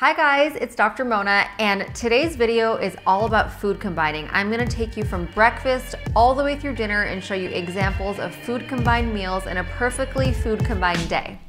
Hi guys, it's Dr. Mona, and today's video is all about food combining. I'm gonna take you from breakfast all the way through dinner and show you examples of food combined meals in a perfectly food combined day.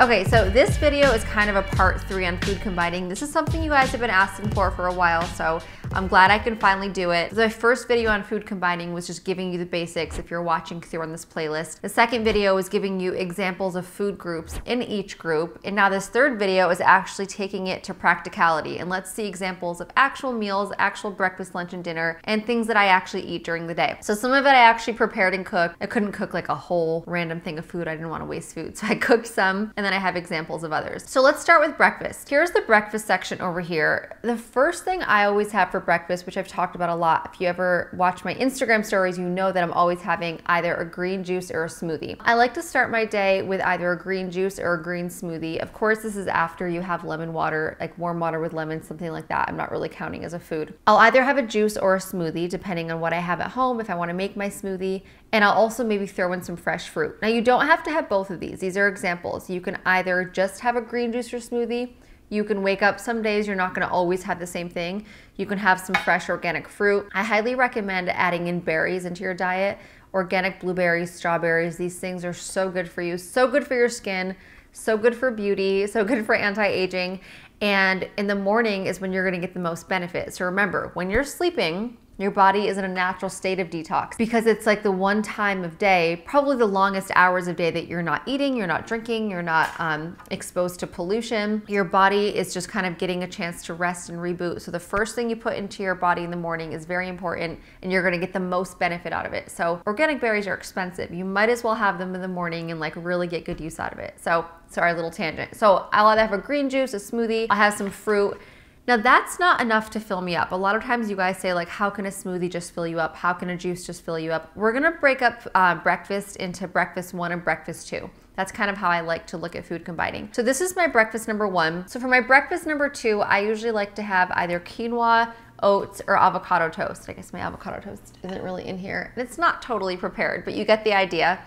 Okay, so this video is kind of a part 3 on food combining. This is something you guys have been asking for a while, so I'm glad I can finally do it. The first video on food combining was just giving you the basics if you're watching through on this playlist. The second video was giving you examples of food groups in each group. And now this third video is actually taking it to practicality. And let's see examples of actual meals, actual breakfast, lunch, and dinner, and things that I actually eat during the day. So some of it I actually prepared and cooked. I couldn't cook like a whole random thing of food. I didn't want to waste food. So I cooked some, and then I have examples of others. So let's start with breakfast. Here's the breakfast section over here. The first thing I always have for breakfast, which I've talked about a lot. If you ever watch my Instagram stories, you know that I'm always having either a green juice or a smoothie. I like to start my day with either a green juice or a green smoothie. Of course, this is after you have lemon water, like warm water with lemon, something like that. I'm not really counting as a food. I'll either have a juice or a smoothie, depending on what I have at home, if I want to make my smoothie. And I'll also maybe throw in some fresh fruit. Now, you don't have to have both of these. These are examples. You can either just have a green juice or smoothie. You can wake up some days, you're not gonna always have the same thing. You can have some fresh organic fruit. I highly recommend adding in berries into your diet. Organic blueberries, strawberries, these things are so good for you, so good for your skin, so good for beauty, so good for anti-aging. And in the morning is when you're gonna get the most benefit. So remember, when you're sleeping, your body is in a natural state of detox because it's like the one time of day, probably the longest hours of day that you're not eating, you're not drinking, you're not exposed to pollution. Your body is just kind of getting a chance to rest and reboot. So the first thing you put into your body in the morning is very important, and you're gonna get the most benefit out of it. So organic berries are expensive. You might as well have them in the morning and like really get good use out of it. So sorry, little tangent. So I'll either have a green juice, a smoothie, I'll have some fruit. Now that's not enough to fill me up. A lot of times you guys say like, how can a smoothie just fill you up? How can a juice just fill you up? We're gonna break up breakfast into breakfast 1 and breakfast 2. That's kind of how I like to look at food combining. So this is my breakfast number 1. So for my breakfast number 2, I usually like to have either quinoa, oats, or avocado toast. I guess my avocado toast isn't really in here. And it's not totally prepared, but you get the idea.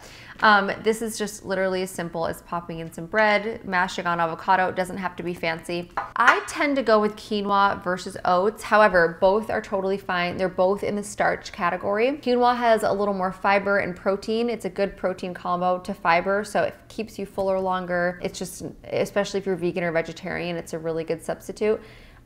This is just literally as simple as popping in some bread, mashing on avocado. It doesn't have to be fancy. I tend to go with quinoa versus oats. However, both are totally fine. They're both in the starch category. Quinoa has a little more fiber and protein. It's a good protein combo to fiber, so it keeps you fuller longer. It's just, especially if you're vegan or vegetarian, it's a really good substitute.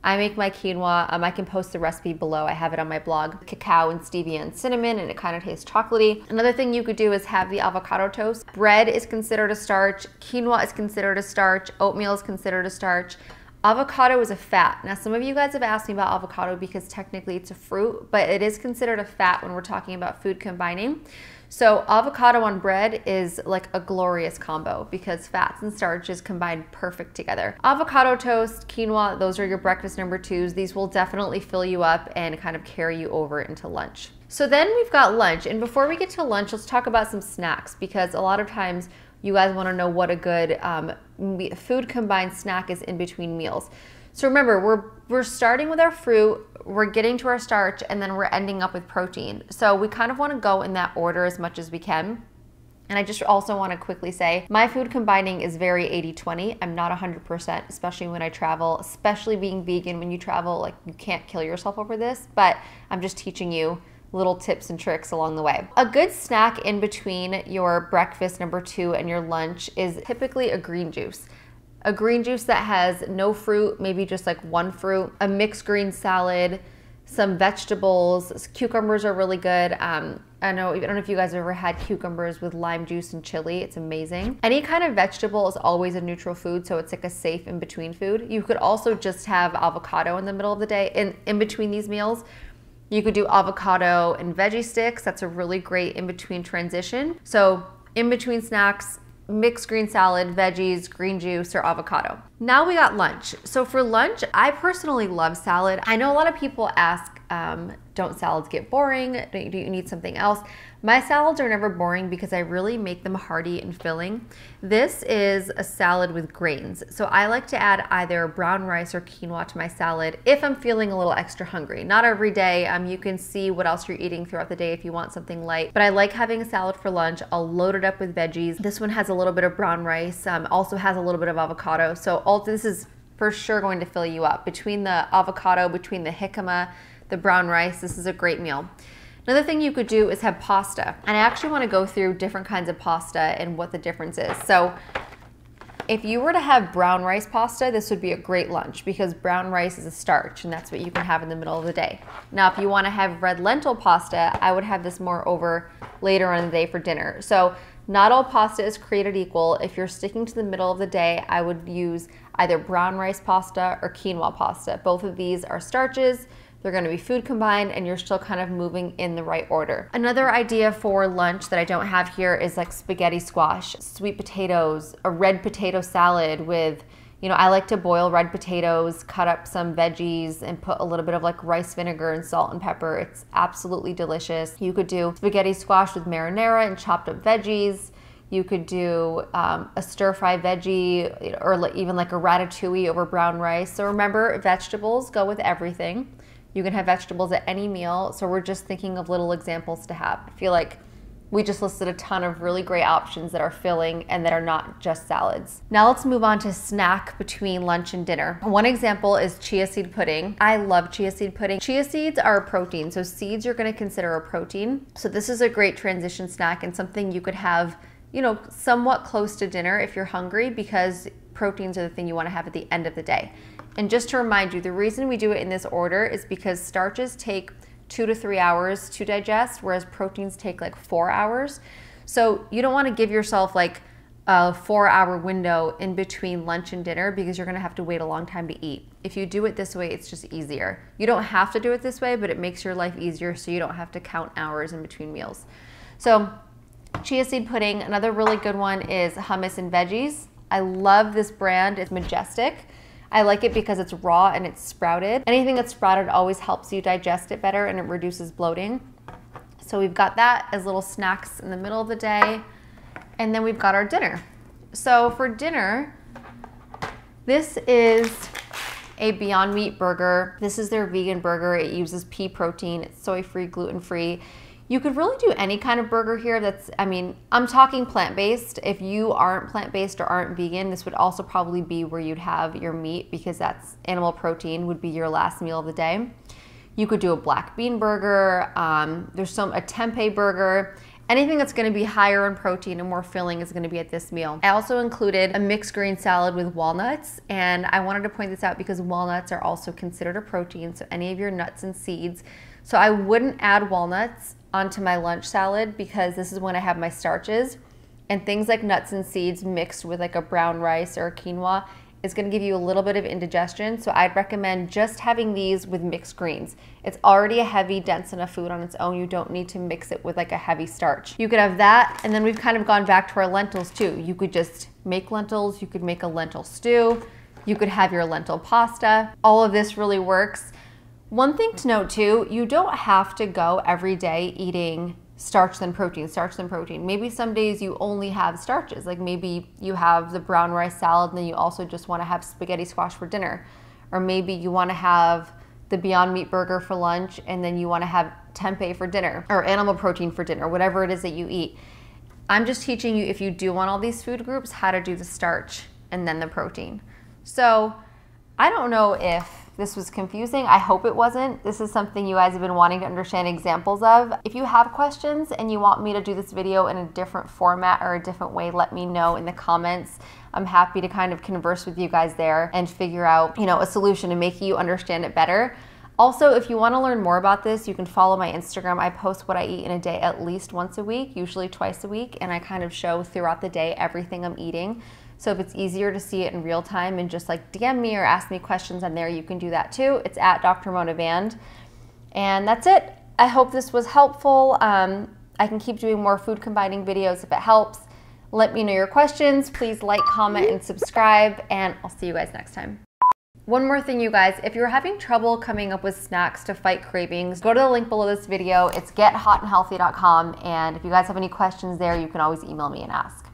I make my quinoa. I can post the recipe below. I have it on my blog. Cacao and stevia and cinnamon, and it kind of tastes chocolatey. Another thing you could do is have the avocado toast. Bread is considered a starch. Quinoa is considered a starch. Oatmeal is considered a starch. Avocado is a fat. Now, some of you guys have asked me about avocado because technically it's a fruit, but it is considered a fat when we're talking about food combining. So avocado on bread is like a glorious combo because fats and starches combine perfect together. Avocado toast, quinoa, those are your breakfast number 2s. These will definitely fill you up and kind of carry you over into lunch. So then we've got lunch. And before we get to lunch, let's talk about some snacks, because a lot of times you guys want to know what a good food combined snack is in between meals. So remember, we're starting with our fruit, we're getting to our starch, and then we're ending up with protein. So we kind of want to go in that order as much as we can. And I just also want to quickly say, my food combining is very 80-20. I'm not 100%, especially when I travel, especially being vegan. When you travel, like, you can't kill yourself over this, but I'm just teaching you little tips and tricks along the way. A good snack in between your breakfast number 2 and your lunch is typically a green juice. A green juice that has no fruit, maybe just like one fruit, a mixed green salad, some vegetables. Cucumbers are really good. I don't know if you guys have ever had cucumbers with lime juice and chili. It's amazing. Any kind of vegetable is always a neutral food, so it's like a safe in-between food. You could also just have avocado in the middle of the day, in between these meals. You could do avocado and veggie sticks. That's a really great in-between transition. So in-between snacks, mixed green salad, veggies, green juice, or avocado. Now we got lunch. So for lunch, I personally love salad. I know a lot of people ask, Don't salads get boring? Do you need something else? My salads are never boring because I really make them hearty and filling. This is a salad with grains. So I like to add either brown rice or quinoa to my salad if I'm feeling a little extra hungry. Not every day. You can see what else you're eating throughout the day if you want something light. But I like having a salad for lunch. I'll load it up with veggies. This one has a little bit of brown rice, also has a little bit of avocado. So all this is for sure going to fill you up. Between the avocado, between the jicama, the brown rice, this is a great meal. Another thing you could do is have pasta. And I actually want to go through different kinds of pasta and what the difference is. So if you were to have brown rice pasta, this would be a great lunch because brown rice is a starch and that's what you can have in the middle of the day. Now, if you want to have red lentil pasta, I would have this more over later on in the day for dinner. So not all pasta is created equal. If you're sticking to the middle of the day, I would use either brown rice pasta or quinoa pasta. Both of these are starches. They're going to be food combined and you're still kind of moving in the right order. Another idea for lunch that I don't have here is like spaghetti squash, sweet potatoes, a red potato salad with, you know, I like to boil red potatoes, cut up some veggies and put a little bit of like rice vinegar and salt and pepper. It's absolutely delicious. You could do spaghetti squash with marinara and chopped up veggies. You could do a stir-fry veggie or even like a ratatouille over brown rice. So remember, vegetables go with everything. You can have vegetables at any meal, so we're just thinking of little examples to have. I feel like we just listed a ton of really great options that are filling and that are not just salads. Now let's move on to snack between lunch and dinner. One example is chia seed pudding. I love chia seed pudding. Chia seeds are a protein, so seeds you're gonna consider a protein. So this is a great transition snack and something you could have, you know, somewhat close to dinner if you're hungry, because proteins are the thing you wanna have at the end of the day. And just to remind you, the reason we do it in this order is because starches take 2 to 3 hours to digest, whereas proteins take like 4 hours. So you don't want to give yourself like a 4-hour window in between lunch and dinner because you're going to have to wait a long time to eat. If you do it this way, it's just easier. You don't have to do it this way, but it makes your life easier so you don't have to count hours in between meals. So chia seed pudding, another really good one is hummus and veggies. I love this brand, it's Majestic. I like it because it's raw and it's sprouted. Anything that's sprouted always helps you digest it better and it reduces bloating. So we've got that as little snacks in the middle of the day. And then we've got our dinner. So for dinner, this is a Beyond Meat burger. This is their vegan burger. It uses pea protein. It's soy-free, gluten-free. You could really do any kind of burger here that's, I mean, I'm talking plant-based. If you aren't plant-based or aren't vegan, this would also probably be where you'd have your meat because that's animal protein would be your last meal of the day. You could do a black bean burger. There's a tempeh burger. Anything that's gonna be higher in protein and more filling is gonna be at this meal. I also included a mixed green salad with walnuts, and I wanted to point this out because walnuts are also considered a protein, so any of your nuts and seeds. So I wouldn't add walnuts onto my lunch salad because this is when I have my starches, and things like nuts and seeds mixed with like a brown rice or a quinoa is going to give you a little bit of indigestion. So I'd recommend just having these with mixed greens. It's already a heavy, dense enough food on its own. You don't need to mix it with like a heavy starch. You could have that, and then we've kind of gone back to our lentils too. You could just make lentils. You could make a lentil stew. You could have your lentil pasta. All of this really works. One thing to note too, you don't have to go every day eating starch then protein, starch then protein. Maybe some days you only have starches, like maybe you have the brown rice salad and then you also just want to have spaghetti squash for dinner. Or maybe you want to have the Beyond Meat burger for lunch and then you want to have tempeh for dinner or animal protein for dinner, whatever it is that you eat. I'm just teaching you, if you do want all these food groups, how to do the starch and then the protein. So I don't know if this was confusing. I hope it wasn't. This is something you guys have been wanting to understand examples of. If you have questions and you want me to do this video in a different format or a different way, let me know in the comments. I'm happy to kind of converse with you guys there and figure out, you know, a solution and make you understand it better. Also, if you want to learn more about this, you can follow my Instagram. I post what I eat in a day at least once a week, usually twice a week, and I kind of show throughout the day everything I'm eating. So if it's easier to see it in real time and just like DM me or ask me questions on there, you can do that too. It's at Dr. Mona Vand. And that's it. I hope this was helpful. I can keep doing more food combining videos if it helps. Let me know your questions. Please like, comment, and subscribe, and I'll see you guys next time. One more thing, you guys, if you're having trouble coming up with snacks to fight cravings, go to the link below this video. It's gethotandhealthy.com, and if you guys have any questions there, you can always email me and ask.